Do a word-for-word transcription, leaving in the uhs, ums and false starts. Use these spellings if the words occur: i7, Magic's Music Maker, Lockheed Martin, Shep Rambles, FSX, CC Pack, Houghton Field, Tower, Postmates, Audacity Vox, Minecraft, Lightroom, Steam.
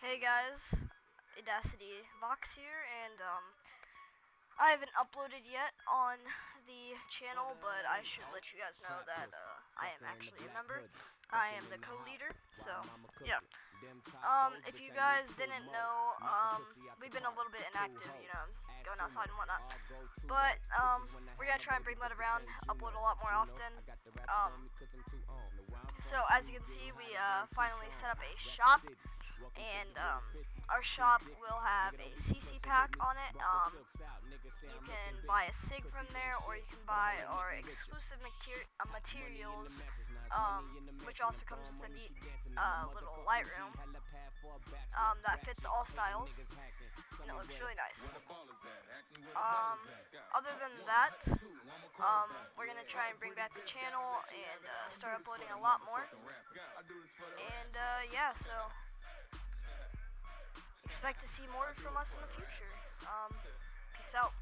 Hey guys, Audacity Vox here, and um, I haven't uploaded yet on the channel, but I should let you guys know that uh, I am actually a member. I am the co-leader, so yeah. Um, if you guys didn't know, um, we've been a little bit inactive, you know, going outside and whatnot. But um, we're gonna try and bring that around, upload a lot more often. Um, so as you can see, we uh, finally set up a shop. And um, our shop will have a C C Pack on it. Um, you can buy a SIG from there, or you can buy our exclusive materi uh, materials, um, which also comes with a neat uh, little Lightroom um, that fits all styles, and it looks really nice. Um, other than that, um, we're gonna try and bring back the channel and uh, start uploading a lot more. And uh, yeah, so. Expect to see more from us in the future. Um, peace out.